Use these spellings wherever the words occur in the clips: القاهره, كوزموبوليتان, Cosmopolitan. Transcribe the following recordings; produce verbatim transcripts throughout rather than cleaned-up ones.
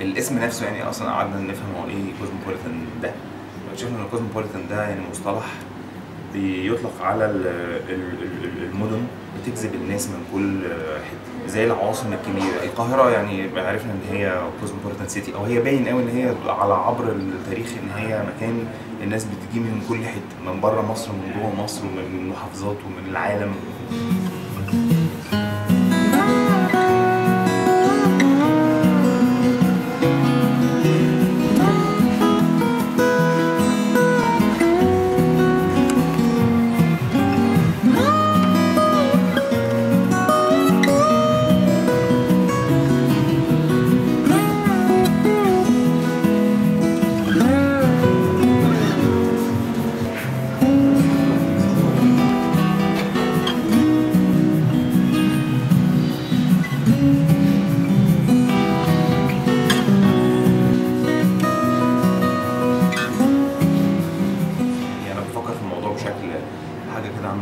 الاسم نفسه يعني اصلا قعدنا نفهم هو ايه كوزموبوليتان ده. اكتشفنا ان الكوزموبوليتان ده يعني مصطلح بيطلق على المدن بتجذب الناس من كل حته، زي العواصم الكبيره. القاهره يعني عرفنا ان هي كوزموبوليتان سيتي، او هي باين قوي ان هي على عبر التاريخ ان هي مكان الناس بتجي من كل حته، من بره مصر ومن جوه مصر ومن المحافظات ومن العالم.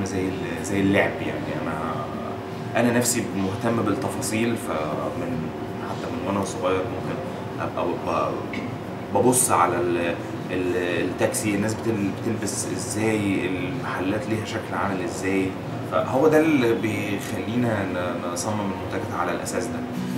زي زي اللعب يعني. انا انا نفسي مهتم بالتفاصيل، فمن حتى من وانا صغير ممكن ابقى ببص على التاكسي، الناس بتلبس ازاي، المحلات ليها شكل عامل ازاي، فهو ده اللي بيخلينا نصمم المنتجات على الاساس ده.